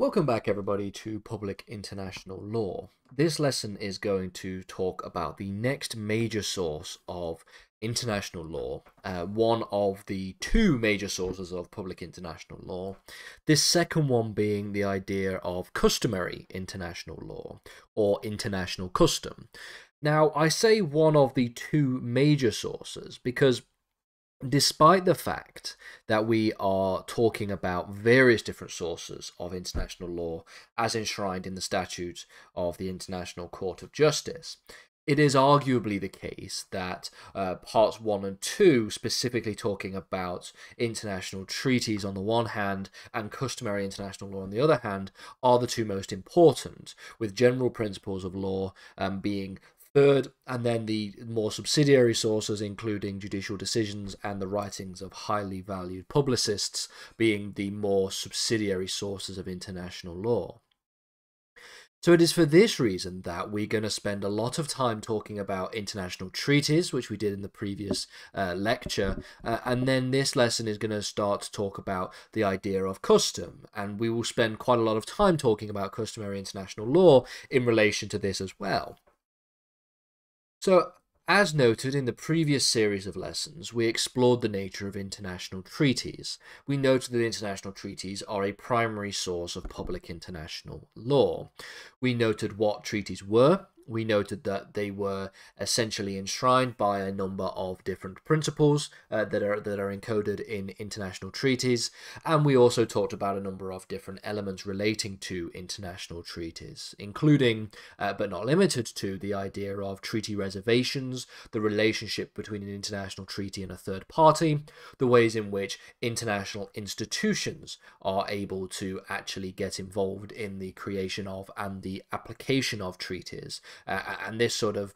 Welcome back everybody to Public International Law. This lesson is going to talk about the next major source of international law, one of the two major sources of public international law, this second one being the idea of customary international law or international custom. Now I say one of the two major sources because despite the fact that we are talking about various different sources of international law as enshrined in the statutes of the International Court of Justice, it is arguably the case that parts 1 and 2, specifically talking about international treaties on the one hand and customary international law on the other hand, are the two most important, with general principles of law being third, and then the more subsidiary sources, including judicial decisions and the writings of highly valued publicists, being the more subsidiary sources of international law. So it is for this reason that we're going to spend a lot of time talking about international treaties, which we did in the previous lecture, and then this lesson is going to start to talk about the idea of custom, and we will spend quite a lot of time talking about customary international law in relation to this as well. So, as noted in the previous series of lessons, we explored the nature of international treaties. We noted that international treaties are a primary source of public international law. We noted what treaties were. We noted that they were essentially enshrined by a number of different principles that are encoded in international treaties, and we also talked about a number of different elements relating to international treaties, including, but not limited to, the idea of treaty reservations, the relationship between an international treaty and a third party, the ways in which international institutions are able to actually get involved in the creation of and the application of treaties. And this sort of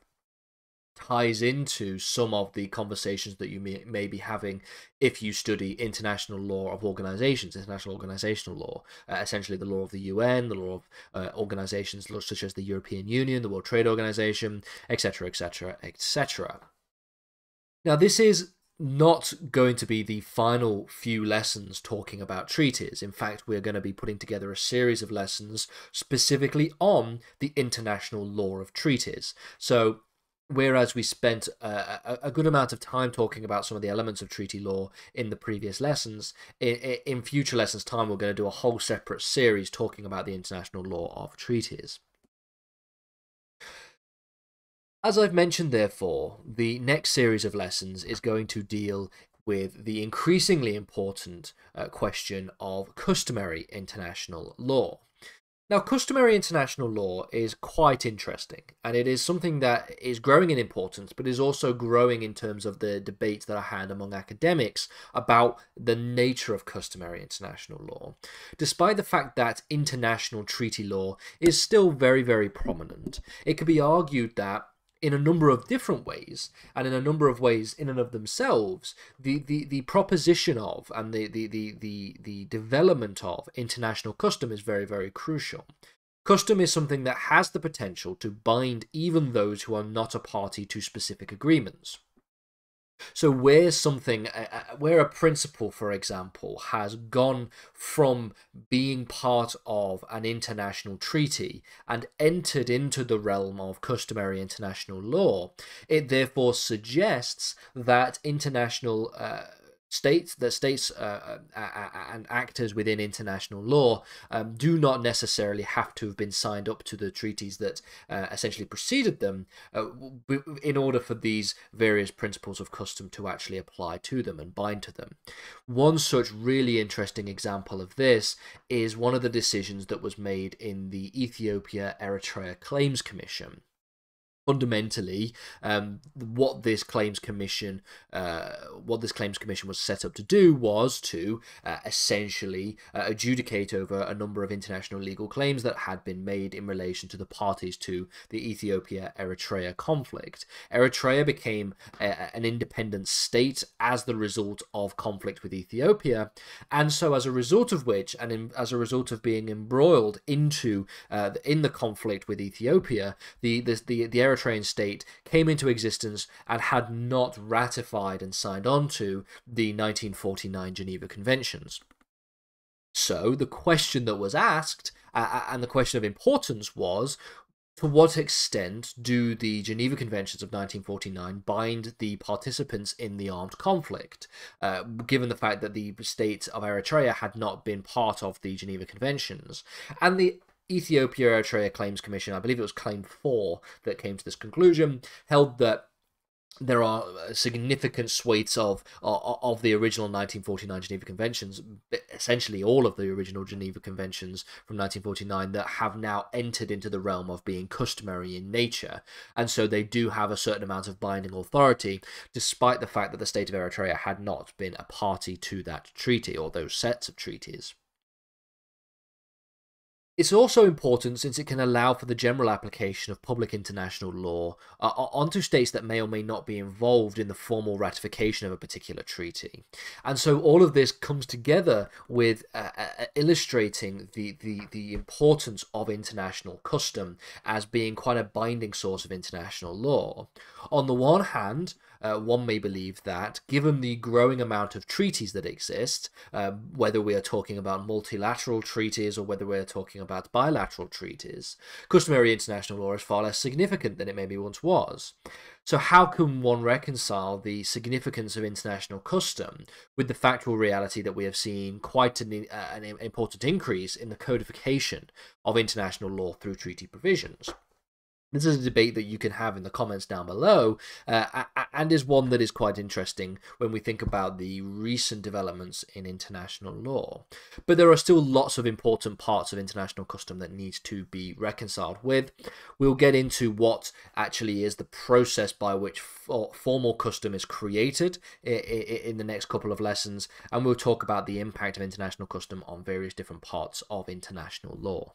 ties into some of the conversations that you may be having if you study international law of organizations, international organizational law, essentially the law of the UN, the law of organizations such as the European Union, the World Trade Organization, etc., etc., etc. Now, this is not going to be the final few lessons talking about treaties. In fact, we're going to be putting together a series of lessons specifically on the international law of treaties. So, whereas we spent a good amount of time talking about some of the elements of treaty law in the previous lessons, in future lessons time, we're going to do a whole separate series talking about the international law of treaties. As I've mentioned, therefore, the next series of lessons is going to deal with the increasingly important question of customary international law. Now, customary international law is quite interesting, and it is something that is growing in importance, but is also growing in terms of the debates that are had among academics about the nature of customary international law, despite the fact that international treaty law is still very, very prominent. It could be argued that in a number of different ways, and in a number of ways in and of themselves, the proposition of and the development of international custom is very, very crucial. Custom is something that has the potential to bind even those who are not a party to specific agreements. So where a principle, for example, has gone from being part of an international treaty and entered into the realm of customary international law, it therefore suggests that international states and actors within international law do not necessarily have to have been signed up to the treaties that essentially preceded them in order for these various principles of custom to actually apply to them and bind to them. One such really interesting example of this is one of the decisions that was made in the Ethiopia-Eritrea Claims Commission. Fundamentally, what this claims commission was set up to do was to essentially adjudicate over a number of international legal claims that had been made in relation to the parties to the Ethiopia-Eritrea conflict. Eritrea became an independent state as the result of conflict with Ethiopia, and so as a result of which, and as a result of being embroiled into in the conflict with Ethiopia, the Eritrean state came into existence and had not ratified and signed on to the 1949 Geneva Conventions. So the question that was asked, and the question of importance, was to what extent do the Geneva Conventions of 1949 bind the participants in the armed conflict, given the fact that the state of Eritrea had not been part of the Geneva Conventions? And the Ethiopia-Eritrea Claims Commission, I believe it was Claim 4 that came to this conclusion, held that there are significant swathes of the original 1949 Geneva Conventions, essentially all of the original Geneva Conventions from 1949, that have now entered into the realm of being customary in nature. And so they do have a certain amount of binding authority, despite the fact that the state of Eritrea had not been a party to that treaty or those sets of treaties. It's also important since it can allow for the general application of public international law onto states that may or may not be involved in the formal ratification of a particular treaty. And so all of this comes together with illustrating the importance of international custom as being quite a binding source of international law. On the one hand, one may believe that, given the growing amount of treaties that exist, whether we are talking about multilateral treaties or whether we are talking about bilateral treaties, customary international law is far less significant than it maybe once was. So how can one reconcile the significance of international custom with the factual reality that we have seen quite an important increase in the codification of international law through treaty provisions? This is a debate that you can have in the comments down below, and is one that is quite interesting when we think about the recent developments in international law. But there are still lots of important parts of international custom that needs to be reconciled with. We'll get into what actually is the process by which formal custom is created in the next couple of lessons, and we'll talk about the impact of international custom on various different parts of international law.